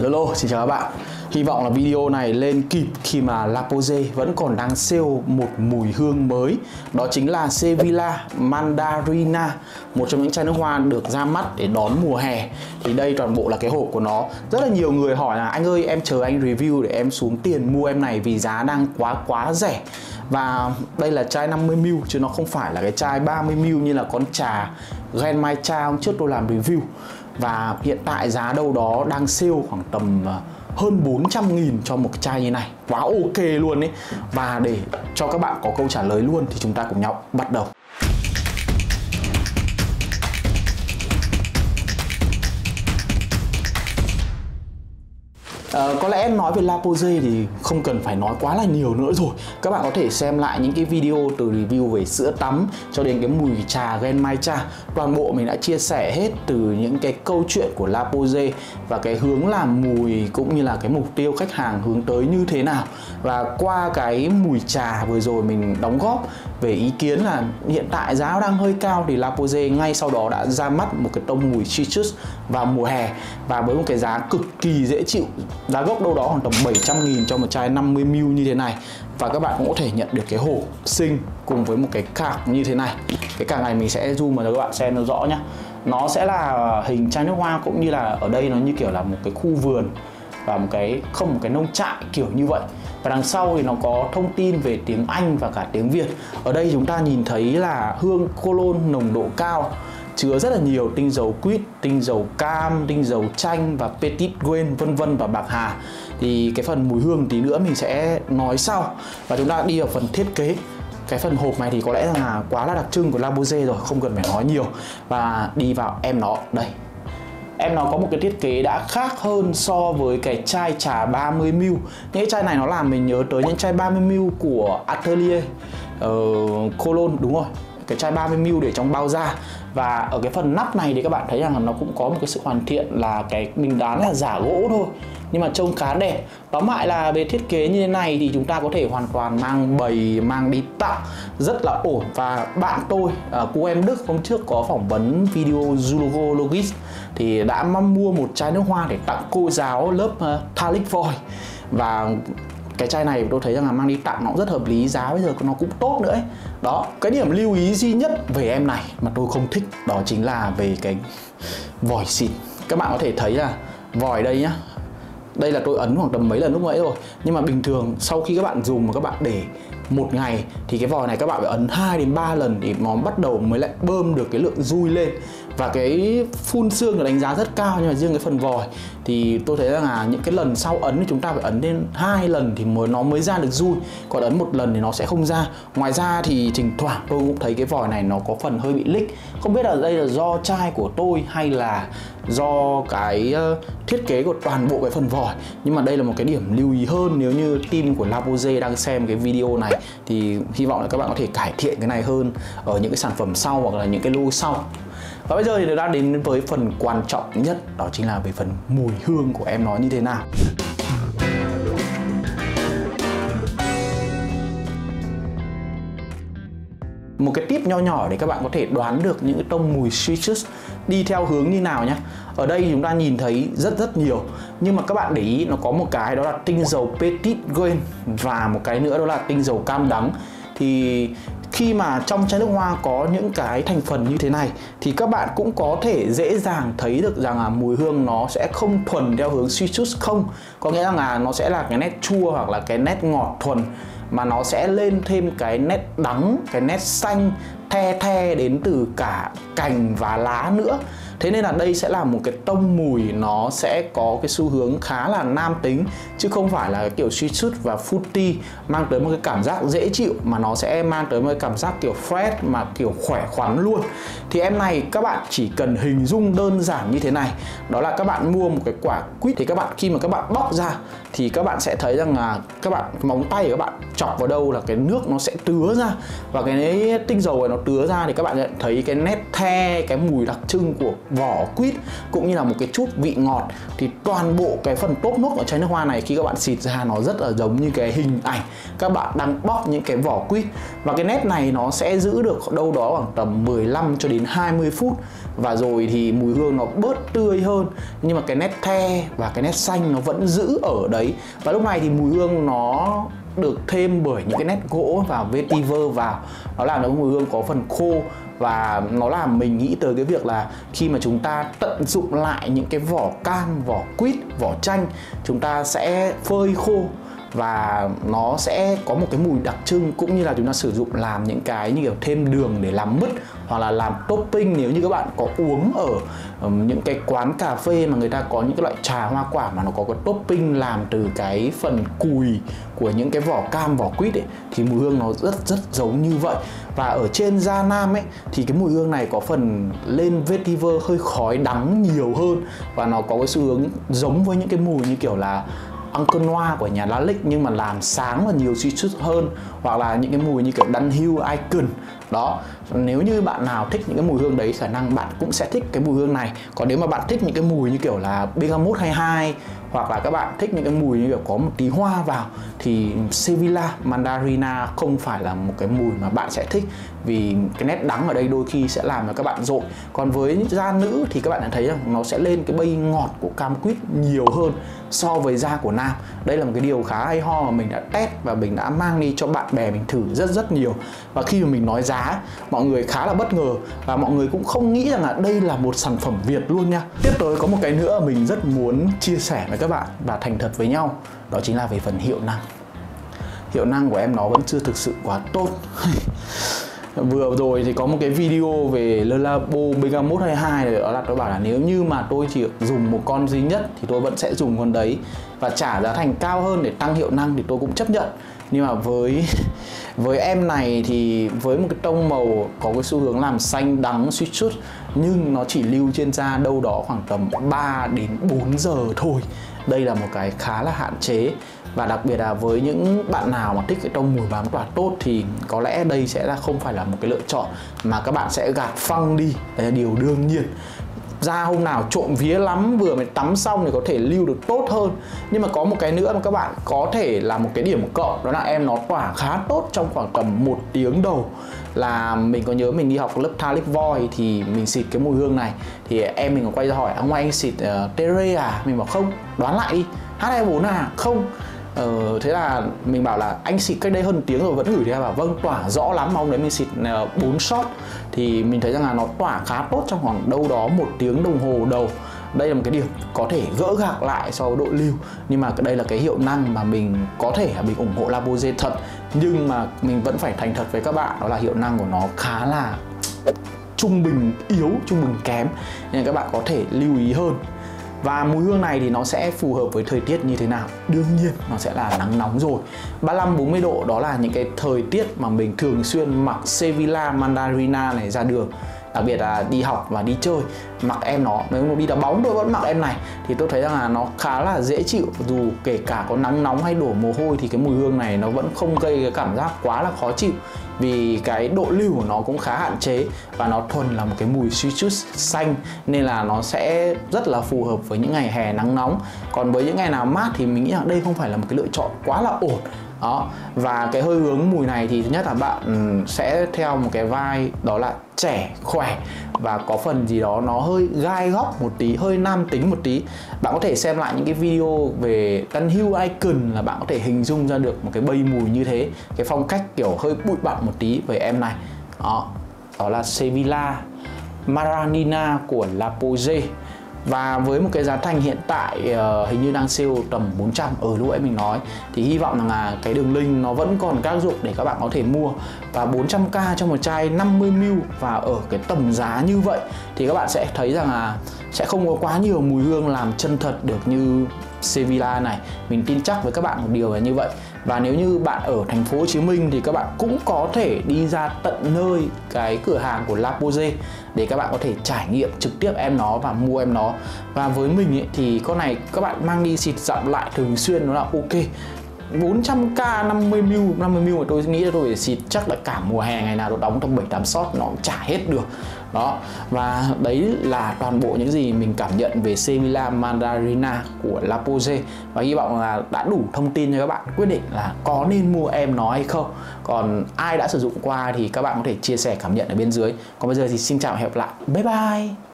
Lolo, xin chào các bạn. Hy vọng là video này lên kịp khi mà L'Apogée vẫn còn đang sale một mùi hương mới. Đó chính là Sevilla Mandarina, một trong những chai nước hoa được ra mắt để đón mùa hè. Thì đây toàn bộ là cái hộp của nó. Rất là nhiều người hỏi là anh ơi em chờ anh review để em xuống tiền mua em này vì giá đang quá rẻ. Và đây là chai 50ml chứ nó không phải là cái chai 30ml như là con trà Genmaicha hôm trước tôi làm review. Và hiện tại giá đâu đó đang sale khoảng tầm hơn 400.000 cho một chai như này. Quá ok luôn ấy. Và để cho các bạn có câu trả lời luôn thì chúng ta cùng nhau bắt đầu. Có lẽ nói về L'Apogée thì không cần phải nói quá là nhiều nữa rồi. Các bạn có thể xem lại những cái video từ review về sữa tắm cho đến cái mùi trà Genmaicha. Toàn bộ mình đã chia sẻ hết từ những cái câu chuyện của L'Apogée và cái hướng làm mùi cũng như là cái mục tiêu khách hàng hướng tới như thế nào. Và qua cái mùi trà vừa rồi mình đóng góp về ý kiến là hiện tại giá đang hơi cao thì L'Apogée ngay sau đó đã ra mắt một cái tông mùi citrus vào mùa hè và với một cái giá cực kỳ dễ chịu. Giá gốc đâu đó khoảng tầm 700.000 cho một chai 50ml như thế này. Và các bạn cũng có thể nhận được cái hộp xinh cùng với một cái cạc như thế này. Cái cạc này mình sẽ zoom vào cho các bạn xem nó rõ nhá. Nó sẽ là hình chai nước hoa cũng như là ở đây nó như kiểu là một cái khu vườn và một cái nông trại kiểu như vậy. Và đằng sau thì nó có thông tin về tiếng Anh và cả tiếng Việt. Ở đây chúng ta nhìn thấy là hương cologne nồng độ cao, chứa rất là nhiều tinh dầu quýt, tinh dầu cam, tinh dầu chanh và petit grain vân vân và bạc hà. Thì cái phần mùi hương tí nữa mình sẽ nói sau. Và chúng ta đi vào phần thiết kế. Cái phần hộp này thì có lẽ là quá là đặc trưng của L'Apogée rồi, không cần phải nói nhiều. Và đi vào em nó, đây. Em nó có một cái thiết kế đã khác hơn so với cái chai trà 30ml. Những cái chai này nó làm mình nhớ tới những chai 30ml của Atelier Cologne, đúng rồi. Cái chai 30ml để trong bao da. Và ở cái phần nắp này thì các bạn thấy rằng là nó cũng có một cái sự hoàn thiện là cái mình đoán là giả gỗ thôi, nhưng mà trông khá đẹp. Tóm lại là về thiết kế như thế này thì chúng ta có thể hoàn toàn mang bày, mang đi tặng rất là ổn. Và bạn tôi, cô em Đức hôm trước có phỏng vấn video Zoologist thì đã mua một chai nước hoa để tặng cô giáo lớp Lalique. Và cái chai này tôi thấy rằng là mang đi tặng nó cũng rất hợp lý, giá bây giờ nó cũng tốt nữa ấy. Đó, cái điểm lưu ý duy nhất về em này mà tôi không thích đó chính là về cái vòi xịt. Các bạn có thể thấy là vòi đây nhá, đây là tôi ấn khoảng tầm mấy lần lúc nãy rồi. Nhưng mà bình thường sau khi các bạn dùng mà các bạn để một ngày thì cái vòi này các bạn phải ấn 2 đến 3 lần thì nó bắt đầu mới lại bơm được cái lượng dui lên. Và cái phun sương được đánh giá rất cao, nhưng mà riêng cái phần vòi thì tôi thấy rằng là những cái lần sau ấn thì chúng ta phải ấn lên 2 lần thì nó mới ra được dui, còn ấn một lần thì nó sẽ không ra. Ngoài ra thì thỉnh thoảng tôi cũng thấy cái vòi này nó có phần hơi bị lích. Không biết là đây là do chai của tôi hay là do cái thiết kế của toàn bộ cái phần vòi. Nhưng mà đây là một cái điểm lưu ý hơn. Nếu như team của L'Apogée đang xem cái video này thì hy vọng là các bạn có thể cải thiện cái này hơn ở những cái sản phẩm sau hoặc là những cái lô sau. Và bây giờ thì đã đến với phần quan trọng nhất, đó chính là về phần mùi hương của em nó như thế nào. Một cái tip nho nhỏ để các bạn có thể đoán được những tông mùi citrus đi theo hướng như nào nhé. Ở đây chúng ta nhìn thấy rất nhiều, nhưng mà các bạn để ý nó có một cái đó là tinh dầu petit grain và một cái nữa đó là tinh dầu cam đắng. Thì khi mà trong chai nước hoa có những cái thành phần như thế này thì các bạn cũng có thể dễ dàng thấy được rằng là mùi hương nó sẽ không thuần theo hướng citrus không. Có nghĩa là nó sẽ là cái nét chua hoặc là cái nét ngọt thuần, mà nó sẽ lên thêm cái nét đắng, cái nét xanh the the đến từ cả cành và lá nữa. Thế nên là đây sẽ là một cái tông mùi nó sẽ có cái xu hướng khá là nam tính, chứ không phải là cái kiểu citrus và fruity mang tới một cái cảm giác dễ chịu, mà nó sẽ mang tới một cái cảm giác kiểu fresh mà kiểu khỏe khoắn luôn. Thì em này các bạn chỉ cần hình dung đơn giản như thế này. Đó là các bạn mua một cái quả quýt thì các bạn khi mà các bạn bóc ra thì các bạn sẽ thấy rằng là các bạn móng tay của các bạn chọc vào đâu là cái nước nó sẽ tứa ra và cái tinh dầu này nó tứa ra thì các bạn nhận thấy cái nét the, cái mùi đặc trưng của vỏ quýt cũng như là một cái chút vị ngọt. Thì toàn bộ cái phần top nốt ở trái nước hoa này khi các bạn xịt ra nó rất là giống như cái hình ảnh các bạn đang bóp những cái vỏ quýt. Và cái nét này nó sẽ giữ được đâu đó khoảng tầm 15 cho đến 20 phút. Và rồi thì mùi hương nó bớt tươi hơn, nhưng mà cái nét the và cái nét xanh nó vẫn giữ ở đấy. Và lúc này thì mùi hương nó được thêm bởi những cái nét gỗ và vetiver vào. Nó làm cho mùi hương có phần khô. Và nó làm mình nghĩ tới cái việc là khi mà chúng ta tận dụng lại những cái vỏ cam, vỏ quýt, vỏ chanh, chúng ta sẽ phơi khô và nó sẽ có một cái mùi đặc trưng, cũng như là chúng ta sử dụng làm những cái như kiểu thêm đường để làm mứt hoặc là làm topping. Nếu như các bạn có uống ở những cái quán cà phê mà người ta có những cái loại trà hoa quả mà nó có cái topping làm từ cái phần cùi của những cái vỏ cam, vỏ quýt ấy, thì mùi hương nó rất giống như vậy. Và ở trên da nam ấy thì cái mùi hương này có phần lên vetiver hơi khói đắng nhiều hơn, và nó có cái xu hướng giống với những cái mùi như kiểu là Uncle Noir của nhà Lalique nhưng mà làm sáng và nhiều citrus hơn, hoặc là những cái mùi như kiểu Dunhill Icon. Đó, nếu như bạn nào thích những cái mùi hương đấy, khả năng bạn cũng sẽ thích cái mùi hương này. Còn nếu mà bạn thích những cái mùi như kiểu là Megamod 22, hoặc là các bạn thích những cái mùi như kiểu có một tí hoa vào, thì Sevilla Mandarina không phải là một cái mùi mà bạn sẽ thích, vì cái nét đắng ở đây đôi khi sẽ làm cho các bạn dội. Còn với da nữ thì các bạn đã thấy rằng nó sẽ lên cái bay ngọt của cam quýt nhiều hơn so với da của nam. Đây là một cái điều khá hay ho mà mình đã test và mình đã mang đi cho bạn bè mình thử rất nhiều. Và khi mà mình nói giá, mọi người khá là bất ngờ và mọi người cũng không nghĩ rằng là đây là một sản phẩm Việt luôn nha. Tiếp tới có một cái nữa mình rất muốn chia sẻ với các bạn và thành thật với nhau, đó chính là về phần hiệu năng. Hiệu năng của em nó vẫn chưa thực sự quá tốt. Vừa rồi thì có một cái video về Le Labo Megamod 22 này, đó là tôi bảo là nếu như mà tôi chỉ dùng một con duy nhất thì tôi vẫn sẽ dùng con đấy, và trả giá thành cao hơn để tăng hiệu năng thì tôi cũng chấp nhận. Nhưng mà với em này thì với một cái tông màu có cái xu hướng làm xanh đắng suýt chút, nhưng nó chỉ lưu trên da đâu đó khoảng tầm 3 đến 4 giờ thôi. Đây là một cái khá là hạn chế. Và đặc biệt là với những bạn nào mà thích cái tông mùi bám tỏa tốt thì có lẽ đây sẽ là không phải là một cái lựa chọn mà các bạn sẽ gạt phăng đi. Đấy là điều đương nhiên. Da hôm nào trộm vía lắm vừa mới tắm xong thì có thể lưu được tốt hơn. Nhưng mà có một cái nữa mà các bạn có thể là một cái điểm cộng, đó là em nó tỏa khá tốt trong khoảng tầm 1 tiếng đầu. Là mình có nhớ mình đi học lớp Talip Voi thì mình xịt cái mùi hương này, thì em mình có quay ra hỏi ông anh xịt Tere à? Mình bảo không, đoán lại đi, H24 à? Không. Thế là mình bảo là anh xịt cách đây hơn tiếng rồi vẫn gửi ra, bảo vâng tỏa rõ lắm mà ông đấy mình xịt 4 shot. Thì mình thấy rằng là nó tỏa khá tốt trong khoảng đâu đó 1 tiếng đồng hồ đầu. Đây là một cái điểm có thể gỡ gạc lại so với độ lưu. Nhưng mà đây là cái hiệu năng mà mình có thể là mình ủng hộ L'Apogée thật. Nhưng mà mình vẫn phải thành thật với các bạn, đó là hiệu năng của nó khá là trung bình yếu, trung bình kém, nên các bạn có thể lưu ý hơn. Và mùi hương này thì nó sẽ phù hợp với thời tiết như thế nào? Đương nhiên nó sẽ là nắng nóng rồi, 35-40 độ, đó là những cái thời tiết mà mình thường xuyên mặc Sevilla Mandarina này ra đường. Đặc biệt là đi học và đi chơi, mặc em nó, nếu mà đi đá bóng tôi vẫn mặc em này, thì tôi thấy rằng là nó khá là dễ chịu. Dù kể cả có nắng nóng hay đổ mồ hôi thì cái mùi hương này nó vẫn không gây cái cảm giác quá là khó chịu, vì cái độ lưu của nó cũng khá hạn chế và nó thuần là một cái mùi citrus xanh, nên là nó sẽ rất là phù hợp với những ngày hè nắng nóng. Còn với những ngày nào mát thì mình nghĩ rằng đây không phải là một cái lựa chọn quá là ổn. Đó, và cái hơi hướng mùi này thì thứ nhất là bạn sẽ theo một cái vibe đó là trẻ, khỏe và có phần gì đó nó hơi gai góc một tí, hơi nam tính một tí. Bạn có thể xem lại những cái video về Dunhill Icon là bạn có thể hình dung ra được một cái bay mùi như thế, cái phong cách kiểu hơi bụi bặm một tí về em này. Đó là Sevilla Mandarina của L'Apogée. Và với một cái giá thành hiện tại hình như đang sale tầm 400 ở lúc ấy mình nói, thì hy vọng rằng là cái đường link nó vẫn còn tác dụng để các bạn có thể mua. Và 400k cho một chai 50ml, và ở cái tầm giá như vậy thì các bạn sẽ thấy rằng là sẽ không có quá nhiều mùi hương làm chân thật được như Sevilla này. Mình tin chắc với các bạn một điều là như vậy. Và nếu như bạn ở thành phố Hồ Chí Minh thì các bạn cũng có thể đi ra tận nơi cái cửa hàng của L'Apogée để các bạn có thể trải nghiệm trực tiếp em nó và mua em nó. Và với mình ấy, thì con này các bạn mang đi xịt dặm lại thường xuyên nó là ok. 400k 50ml mà tôi nghĩ là tôi phải xịt chắc là cả mùa hè, ngày nào tôi đóng trong 7-8 shot nó cũng chả hết được. Đó, và đấy là toàn bộ những gì mình cảm nhận về Sevilla Mandarina của L'Apogée. Và hy vọng là đã đủ thông tin cho các bạn quyết định là có nên mua em nó hay không. Còn ai đã sử dụng qua thì các bạn có thể chia sẻ cảm nhận ở bên dưới. Còn bây giờ thì xin chào và hẹn gặp lại. Bye bye!